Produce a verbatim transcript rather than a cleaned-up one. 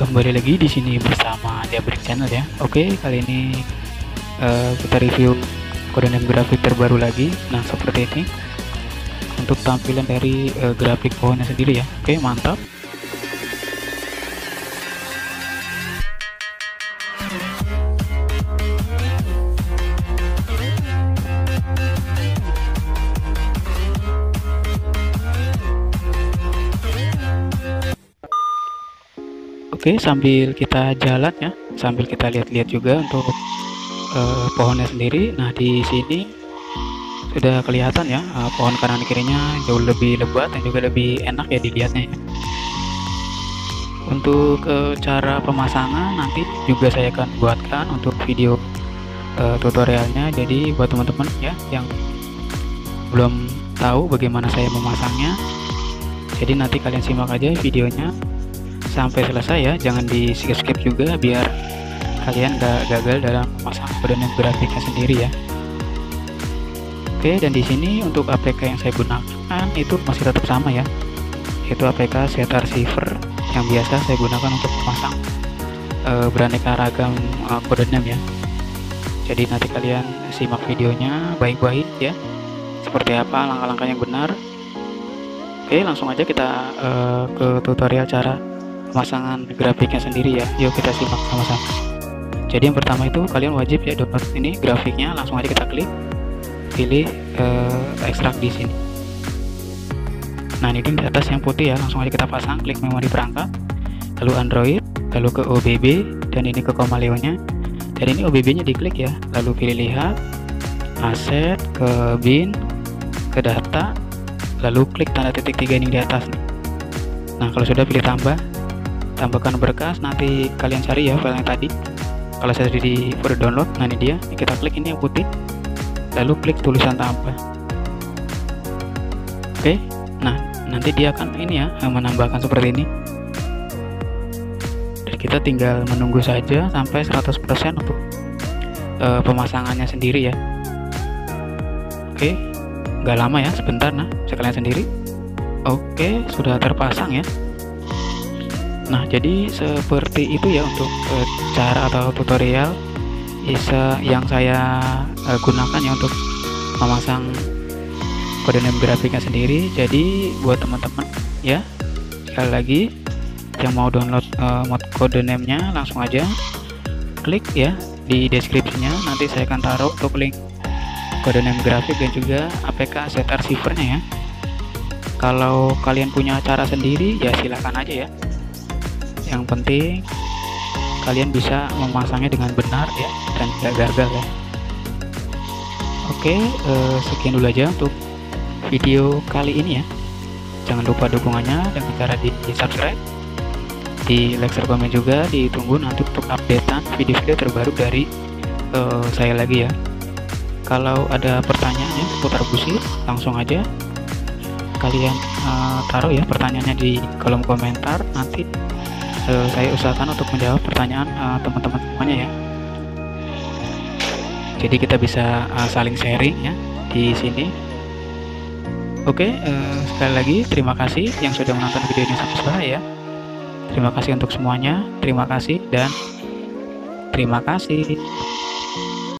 Kembali lagi di sini bersama Abric Channel ya. Oke, kali ini uh, kita review koordinat grafik terbaru lagi. Nah, seperti ini untuk tampilan dari uh, grafik pohonnya sendiri ya. Oke, mantap. Oke, sambil kita jalan ya, sambil kita lihat-lihat juga untuk uh, pohonnya sendiri. Nah, di sini sudah kelihatan ya, uh, pohon kanan kirinya jauh lebih lebat dan juga lebih enak ya dilihatnya. Untuk uh, cara pemasangan nanti juga saya akan buatkan untuk video uh, tutorialnya. Jadi buat teman-teman ya yang belum tahu bagaimana saya memasangnya, jadi nanti kalian simak aja videonya sampai selesai ya, jangan di skip-skip juga biar kalian gak gagal dalam memasang koordinat grafiknya sendiri ya. Oke, dan di sini untuk A P K yang saya gunakan itu masih tetap sama ya, yaitu A P K ZArchiver yang biasa saya gunakan untuk memasang e, beraneka ragam e, koordinat ya. Jadi nanti kalian simak videonya baik-baik ya, seperti apa langkah-langkah yang benar. Oke, langsung aja kita e, ke tutorial cara pemasangan grafiknya sendiri ya. Yuk kita simak sama-sama. Jadi yang pertama itu kalian wajib ya download ini grafiknya, langsung aja kita klik, pilih eh, ekstrak di sini. Nah, ini di atas yang putih ya, langsung aja kita pasang, klik memori perangkat, lalu Android, lalu ke O B B dan ini ke Komaleonnya. Dan ini O B B-nya diklik ya, lalu pilih lihat, aset, ke bin, ke data, lalu klik tanda titik tiga ini di atas nih. Nah, kalau sudah pilih tambah. Tambahkan berkas, nanti kalian cari ya file yang tadi. Kalau saya sudah di folder download, nah ini dia, kita klik ini yang putih, lalu klik tulisan tambah. Oke, nah nanti dia akan ini ya menambahkan seperti ini. Dan kita tinggal menunggu saja sampai seratus persen untuk uh, pemasangannya sendiri ya. Oke, nggak lama ya, sebentar. Nah, sekalian sendiri. Oke, sudah terpasang ya. Nah, jadi seperti itu ya untuk uh, cara atau tutorial isa yang saya uh, gunakan ya untuk memasang koordinat grafiknya sendiri. Jadi buat teman-teman ya, sekali lagi yang mau download uh, mod codename-nya langsung aja klik ya di deskripsinya, nanti saya akan taruh untuk link codename grafik dan juga A P K ZArchiver-nya ya. Kalau kalian punya cara sendiri ya silahkan aja ya, yang penting kalian bisa memasangnya dengan benar ya dan tidak gagal ya. Oke, eh, sekian dulu aja untuk video kali ini ya. Jangan lupa dukungannya dengan cara di, di subscribe, di like serta komen juga. Ditunggu nanti untuk updatean video-video terbaru dari eh, saya lagi ya. Kalau ada pertanyaan ya seputar busur, langsung aja kalian eh, taruh ya pertanyaannya di kolom komentar, nanti Uh, saya usahakan untuk menjawab pertanyaan uh, teman-teman semuanya ya. Jadi kita bisa uh, saling sharing ya di sini. Oke, uh, sekali lagi terima kasih yang sudah menonton video ini sampai selesai ya. Terima kasih untuk semuanya, terima kasih dan terima kasih.